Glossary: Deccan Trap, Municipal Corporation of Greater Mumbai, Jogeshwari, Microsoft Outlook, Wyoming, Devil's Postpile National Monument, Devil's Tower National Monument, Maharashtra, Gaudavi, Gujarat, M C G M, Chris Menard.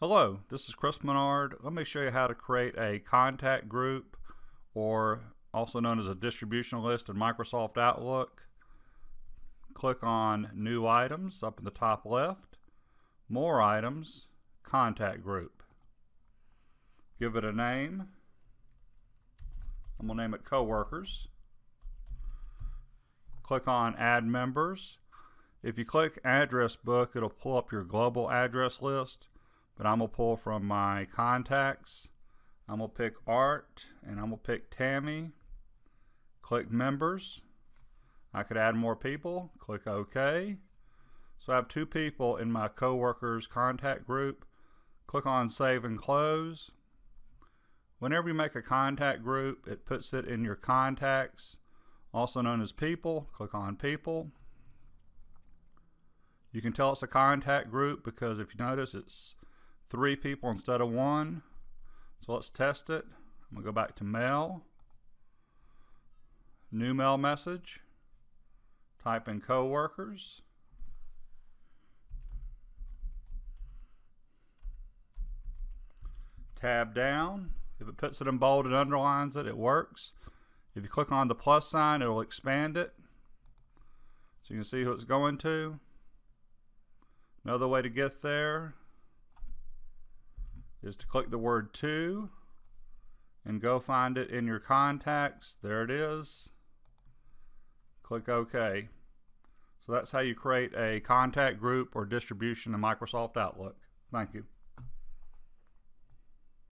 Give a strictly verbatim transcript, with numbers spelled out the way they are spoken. Hello, this is Chris Menard. Let me show you how to create a contact group, or also known as a distribution list, in Microsoft Outlook. Click on New Items up in the top left, More Items, Contact Group. Give it a name. I'm going to name it Coworkers. Click on Add Members. If you click Address Book, it'll pull up your global address list. But I'm going to pull from my contacts. I'm going to pick Art, and I'm going to pick Tammy. Click Members. I could add more people. Click OK. So I have two people in my coworkers contact group. Click on Save and Close. Whenever you make a contact group, it puts it in your contacts, also known as people. Click on People. You can tell it's a contact group because if you notice, it's three people instead of one. So let's test it. I'm going to go back to mail, new mail message, type in coworkers. Tab down. If it puts it in bold and underlines it, it works. If you click on the plus sign, it'll expand it so you can see who it's going to. Another way to get there is to click the word to and go find it in your contacts. There it is. Click OK. So that's how you create a contact group or distribution in Microsoft Outlook. Thank you.